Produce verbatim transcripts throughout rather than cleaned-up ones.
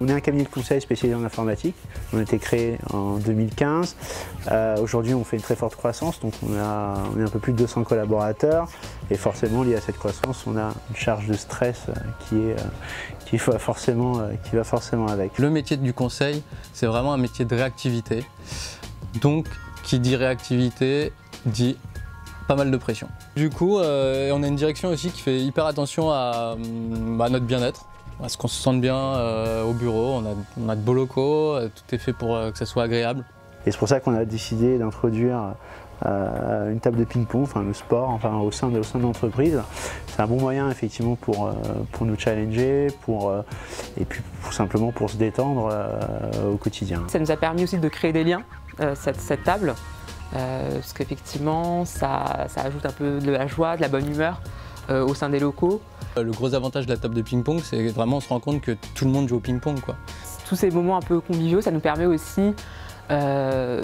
On est un cabinet de conseil spécialisé en informatique. On a été créé en deux mille quinze. Euh, Aujourd'hui, on fait une très forte croissance, donc on, a, on est un peu plus de deux cents collaborateurs. Et forcément, lié à cette croissance, on a une charge de stress qui, est, qui, va, forcément, qui va forcément avec. Le métier du conseil, c'est vraiment un métier de réactivité. Donc, qui dit réactivité, dit pas mal de pression. Du coup, euh, on a une direction aussi qui fait hyper attention à, à notre bien-être, à ce qu'on se sente bien euh, au bureau. On a, on a de beaux locaux, euh, tout est fait pour euh, que ça soit agréable. Et c'est pour ça qu'on a décidé d'introduire euh, une table de ping-pong, enfin le sport, enfin au sein de, au sein de l'entreprise. C'est un bon moyen effectivement pour, euh, pour nous challenger, pour, euh, et puis pour, simplement pour se détendre euh, au quotidien. Ça nous a permis aussi de créer des liens, euh, cette, cette table. Euh, parce qu'effectivement, ça, ça ajoute un peu de la joie, de la bonne humeur euh, au sein des locaux. Le gros avantage de la table de ping-pong, c'est vraiment on se rend compte que tout le monde joue au ping-pong, quoi. Tous ces moments un peu conviviaux, ça nous permet aussi euh,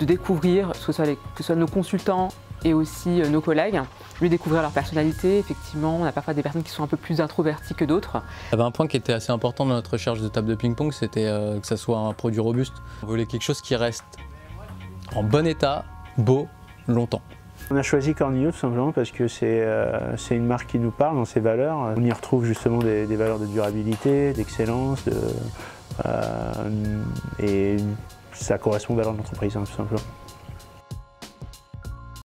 de découvrir, que ce soit, les, que ce soit nos consultants et aussi euh, nos collègues, de découvrir leur personnalité. Effectivement, on a parfois des personnes qui sont un peu plus introverties que d'autres. Un point qui était assez important dans notre recherche de table de ping-pong, c'était euh, que ça soit un produit robuste. On voulait quelque chose qui reste en bon état, beau, longtemps. On a choisi Cornilleau tout simplement parce que c'est euh, une marque qui nous parle dans ses valeurs. On y retrouve justement des, des valeurs de durabilité, d'excellence, de, euh, et ça correspond aux valeurs de l'entreprise, hein, tout simplement.